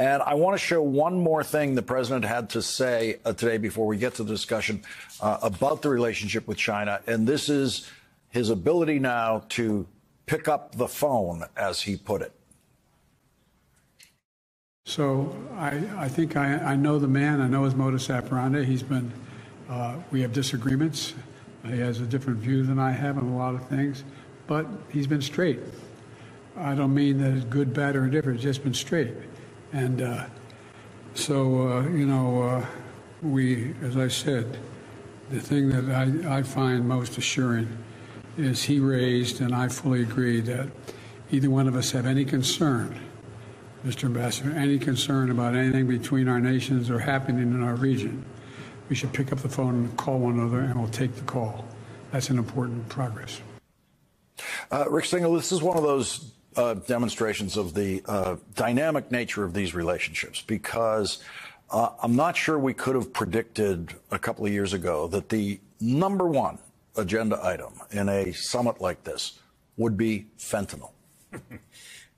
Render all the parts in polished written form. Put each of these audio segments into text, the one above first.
And I want to show one more thing the president had to say today before we get to the discussion about the relationship with China. And this is his ability now to pick up the phone, as he put it. So I think I know the man. I know his modus operandi. He's been, we have disagreements. He has a different view than I have on a lot of things, but he's been straight. I don't mean that it's good, bad, or indifferent. It's just been straight. And we, as I said, the thing that I find most assuring is he raised, and I fully agree, that either one of us have any concern, Mr. Ambassador, any concern about anything between our nations or happening in our region, we should pick up the phone and call one another, and we'll take the call. That's an important progress. Rick Stengel, this is one of those demonstrations of the dynamic nature of these relationships, because I'm not sure we could have predicted a couple of years ago that the number one agenda item in a summit like this would be fentanyl.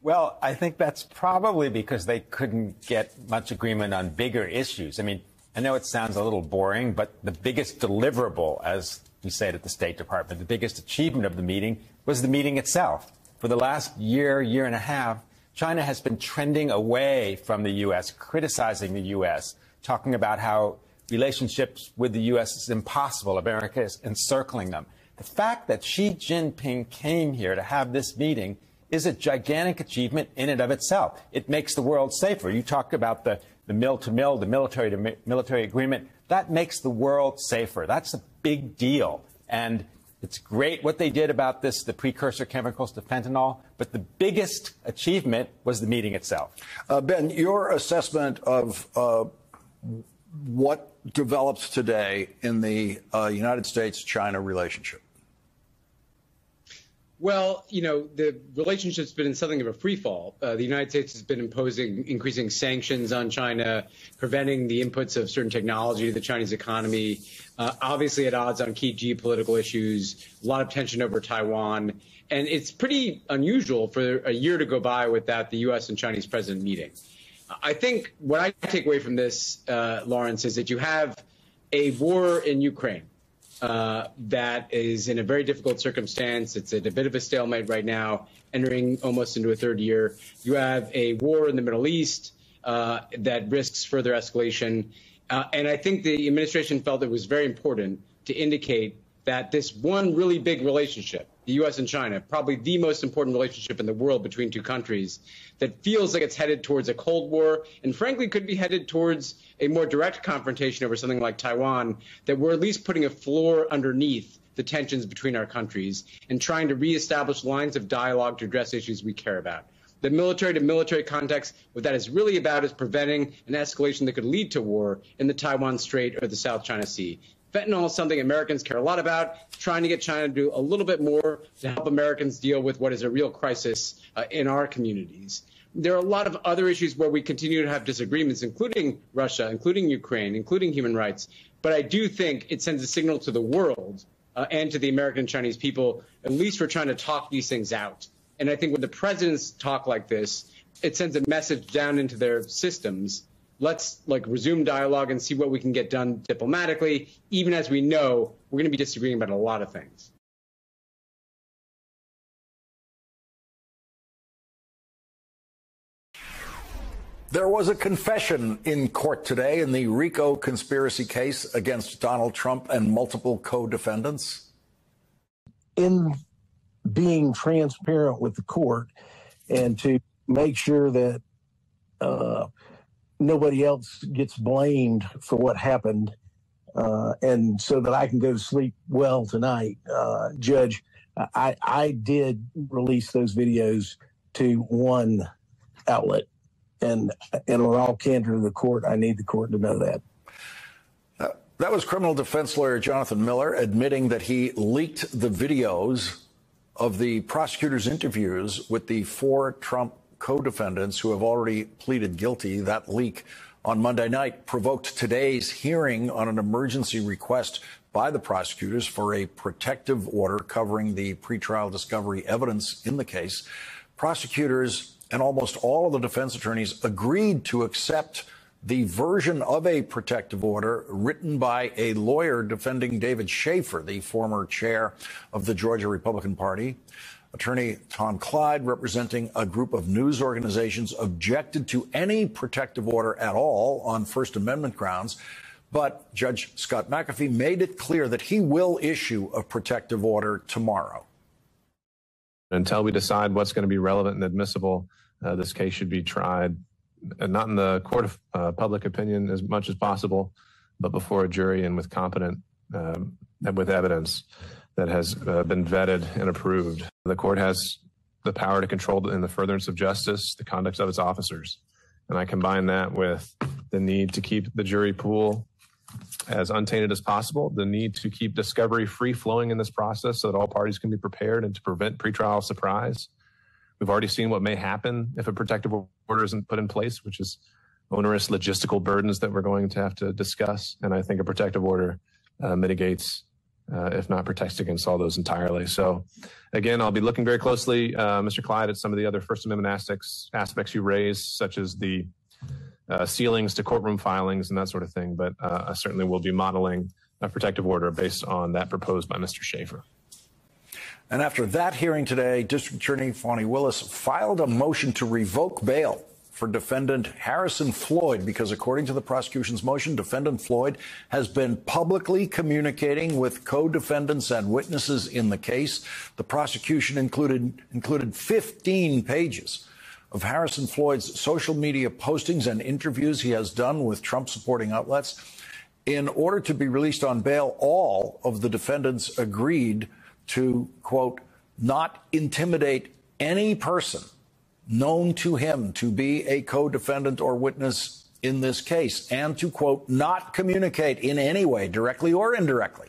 Well, I think that's probably because they couldn't get much agreement on bigger issues. I mean, I know it sounds a little boring, but the biggest deliverable, as we said at the State Department, the biggest achievement of the meeting was the meeting itself. For the last year, year and a half, China has been trending away from the U.S., criticizing the U.S., talking about how relationships with the U.S. is impossible. America is encircling them. The fact that Xi Jinping came here to have this meeting is a gigantic achievement in and of itself. It makes the world safer. You talked about the mill-to-mill, the military-to-military agreement. That makes the world safer. That's a big deal. And it's great what they did about this, the precursor chemicals to fentanyl, but the biggest achievement was the meeting itself. Ben, your assessment of what develops today in the United States-China relationship? Well, you know, the relationship's been in something of a free fall. The United States has been imposing increasing sanctions on China, preventing the inputs of certain technology to the Chinese economy, obviously at odds on key geopolitical issues, a lot of tension over Taiwan. And it's pretty unusual for a year to go by without the U.S. and Chinese president meeting. I think what I take away from this, Lawrence, is that you have a war in Ukraine. That is in a very difficult circumstance. It's a bit of a stalemate right now, entering almost into a third year. You have a war in the Middle East that risks further escalation. And I think the administration felt it was very important to indicate that this one really big relationship, the U.S. and China, probably the most important relationship in the world between two countries, that feels like it's headed towards a Cold War and, frankly, could be headed towards a more direct confrontation over something like Taiwan, that we're at least putting a floor underneath the tensions between our countries and trying to reestablish lines of dialogue to address issues we care about. The military-to-military context, what that is really about is preventing an escalation that could lead to war in the Taiwan Strait or the South China Sea. Fentanyl is something Americans care a lot about, trying to get China to do a little bit more to help Americans deal with what is a real crisis in our communities. There are a lot of other issues where we continue to have disagreements, including Russia, including Ukraine, including human rights. But I do think it sends a signal to the world and to the American and Chinese people, at least we're trying to talk these things out. And I think when the presidents talk like this, it sends a message down into their systems. Let's resume dialogue and see what we can get done diplomatically, even as we know we're going to be disagreeing about a lot of things. There was a confession in court today in the RICO conspiracy case against Donald Trump and multiple co-defendants. In being transparent with the court and to make sure that nobody else gets blamed for what happened, and so that I can go to sleep well tonight, Judge, I did release those videos to one outlet, and in all candor to the court, I need the court to know that. That was criminal defense lawyer Jonathan Miller admitting that he leaked the videos of the prosecutor's interviews with the four Trump co-defendants who have already pleaded guilty. That leak on Monday night provoked today's hearing on an emergency request by the prosecutors for a protective order covering the pretrial discovery evidence in the case. Prosecutors and almost all of the defense attorneys agreed to accept the version of a protective order written by a lawyer defending David Schaefer, the former chair of the Georgia Republican Party. Attorney Tom Clyde, representing a group of news organizations, objected to any protective order at all on First Amendment grounds. But Judge Scott McAfee made it clear that he will issue a protective order tomorrow. Until we decide what's going to be relevant and admissible, this case should be tried, not in the court of public opinion as much as possible, but before a jury and with competent and with evidence that has been vetted and approved. The court has the power to control in the furtherance of justice the conduct of its officers. And I combine that with the need to keep the jury pool as untainted as possible, the need to keep discovery free flowing in this process so that all parties can be prepared and to prevent pretrial surprise. We've already seen what may happen if a protective order isn't put in place, which is onerous logistical burdens that we're going to have to discuss. And I think a protective order mitigates, if not protects against, all those entirely. So again, I'll be looking very closely, Mr. Clyde, at some of the other First Amendment aspects you raised, such as the ceilings to courtroom filings and that sort of thing. But I certainly will be modeling a protective order based on that proposed by Mr. Schaefer. And after that hearing today, District Attorney Fani Willis filed a motion to revoke bail for defendant Harrison Floyd, because according to the prosecution's motion, defendant Floyd has been publicly communicating with co-defendants and witnesses in the case. The prosecution included 15 pages of Harrison Floyd's social media postings and interviews he has done with Trump-supporting outlets. In order to be released on bail, all of the defendants agreed to, quote, not intimidate any person known to him to be a co-defendant or witness in this case, and to, quote, not communicate in any way, directly or indirectly,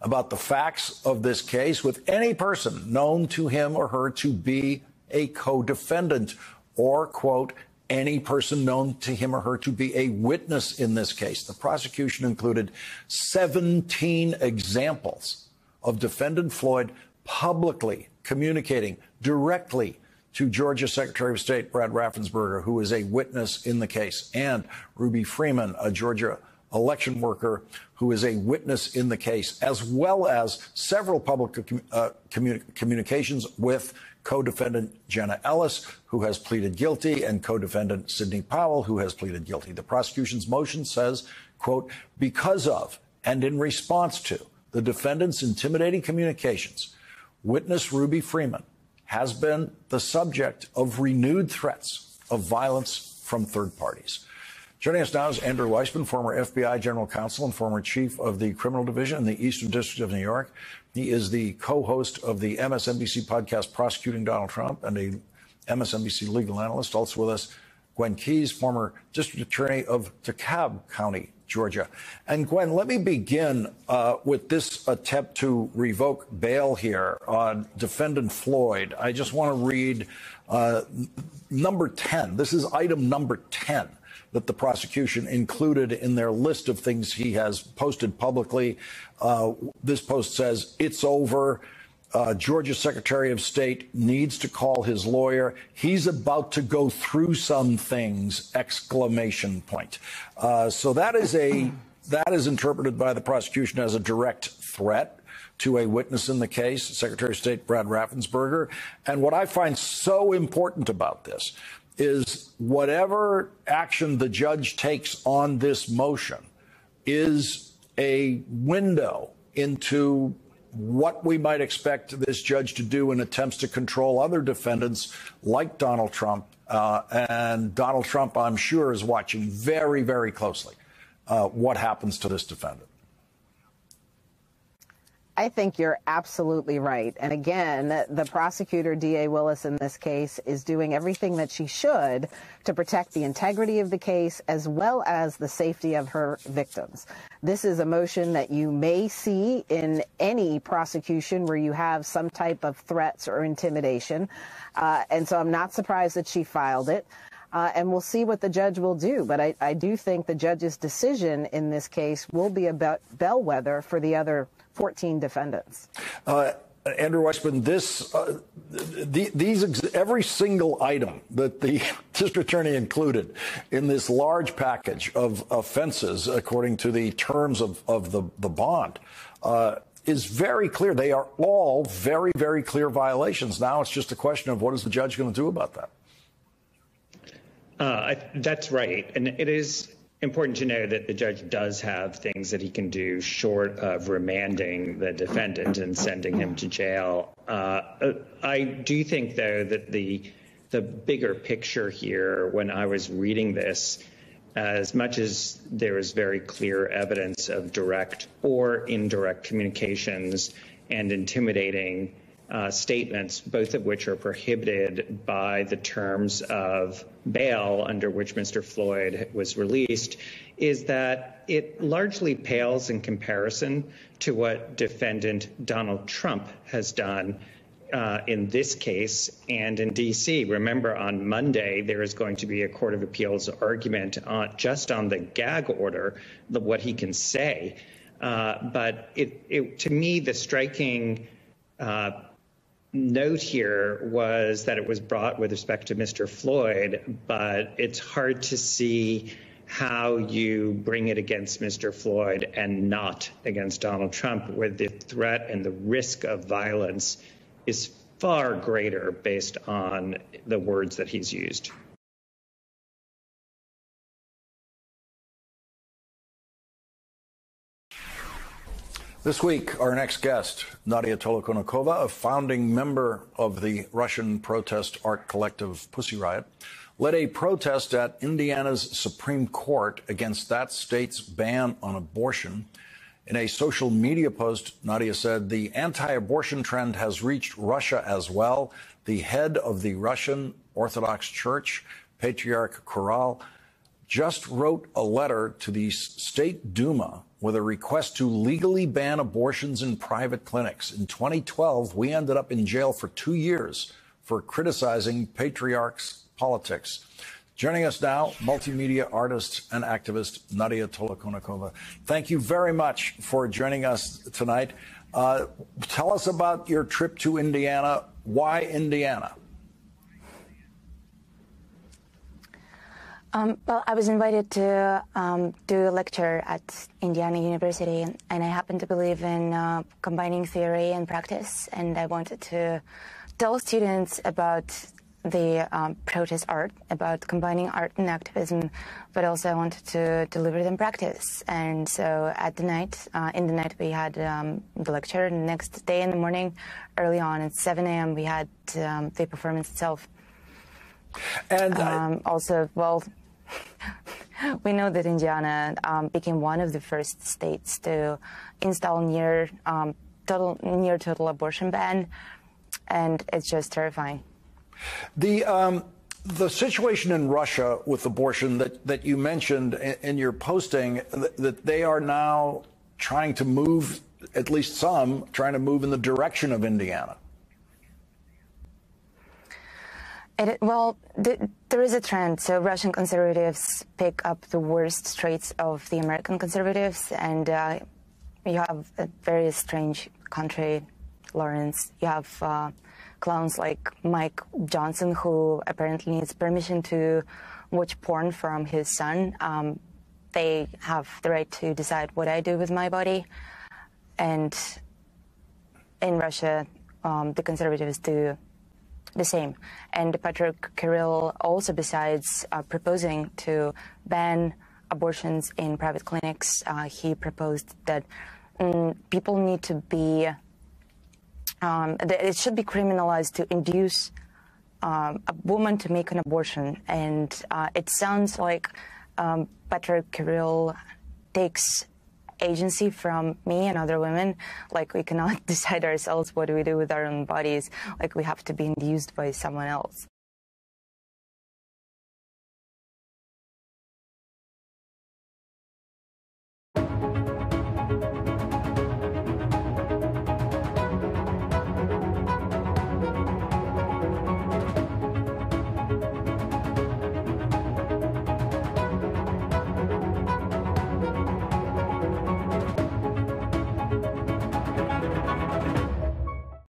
about the facts of this case with any person known to him or her to be a co-defendant or, quote, any person known to him or her to be a witness in this case. The prosecution included 17 examples of defendant Floyd publicly communicating directly to Georgia Secretary of State Brad Raffensperger, who is a witness in the case, and Ruby Freeman, a Georgia election worker who is a witness in the case, as well as several public communications with co-defendant Jenna Ellis, who has pleaded guilty, and co-defendant Sydney Powell, who has pleaded guilty. The prosecution's motion says, quote, because of and in response to the defendant's intimidating communications, witness Ruby Freeman has been the subject of renewed threats of violence from third parties. Joining us now is Andrew Weissman, former FBI General Counsel and former Chief of the Criminal Division in the Eastern District of New York. He is the co-host of the MSNBC podcast Prosecuting Donald Trump and a MSNBC legal analyst. Also with us, Gwen Keyes, former District Attorney of DeKalb County, Georgia. And Gwen, let me begin with this attempt to revoke bail here on defendant Floyd. I just want to read number 10. This is item number 10 that the prosecution included in their list of things he has posted publicly. This post says, it's over. Georgia Secretary of State needs to call his lawyer. He's about to go through some things, exclamation point. So that is interpreted by the prosecution as a direct threat to a witness in the case, Secretary of State Brad Raffensperger. And what I find so important about this is whatever action the judge takes on this motion is a window into what we might expect this judge to do in attempts to control other defendants like Donald Trump. And Donald Trump, I'm sure, is watching very, very closely what happens to this defendant. I think you're absolutely right. And again, the prosecutor, DA Willis, in this case, is doing everything that she should to protect the integrity of the case as well as the safety of her victims. This is a motion that you may see in any prosecution where you have some type of threats or intimidation. And so I'm not surprised that she filed it. And we'll see what the judge will do. But I do think the judge's decision in this case will be a bellwether for the other 14 defendants. Andrew Weissman, every single item that the district attorney included in this large package of offenses, according to the terms of the bond, is very clear. They are all very, very clear violations. Now it's just a question of what is the judge going to do about that? That's right. And it is important to know that the judge does have things that he can do short of remanding the defendant and sending him to jail. I do think, though, that the bigger picture here, when I was reading this, as much as there is very clear evidence of direct or indirect communications and intimidating statements, both of which are prohibited by the terms of bail under which Mr. Floyd was released, is that it largely pales in comparison to what defendant Donald Trump has done in this case and in D.C. Remember, on Monday, there is going to be a Court of Appeals argument just on the gag order, what he can say. But to me, the striking note here was that it was brought with respect to Mr. Floyd, but it's hard to see how you bring it against Mr. Floyd and not against Donald Trump, where the threat and the risk of violence is far greater based on the words that he's used. This week, our next guest, Nadia Tolokonnikova, a founding member of the Russian protest art collective Pussy Riot, led a protest at Indiana's Supreme Court against that state's ban on abortion. In a social media post, Nadia said, "The anti-abortion trend has reached Russia as well. The head of the Russian Orthodox Church, Patriarch Kirill, just wrote a letter to the State Duma with a request to legally ban abortions in private clinics. In 2012, we ended up in jail for 2 years for criticizing patriarchs' politics." Joining us now, multimedia artist and activist Nadia Tolokonnikova. Thank you very much for joining us tonight. Tell us about your trip to Indiana. Why Indiana? Well, I was invited to do a lecture at Indiana University, and I happen to believe in combining theory and practice, and I wanted to tell students about the protest art, about combining art and activism, but also I wanted to deliver them practice. And so in the night we had the lecture, and the next day in the morning, early on at 7 a.m., we had the performance itself. And we know that Indiana became one of the first states to install near total abortion ban, and it's just terrifying. The situation in Russia with abortion that you mentioned in your posting, that they are now trying to move, at least some, trying to move in the direction of Indiana. There is a trend. So Russian conservatives pick up the worst traits of the American conservatives, and you have a very strange country, Lawrence. You have clowns like Mike Johnson, who apparently needs permission to watch porn from his son. They have the right to decide what I do with my body. And in Russia, the conservatives do the same. And Patriarch Kirill also, besides proposing to ban abortions in private clinics, he proposed that people need to be, that it should be criminalized to induce a woman to make an abortion. And it sounds like Patriarch Kirill takes agency from me and other women. Like, we cannot decide ourselves what we do with our own bodies. Like, we have to be induced by someone else.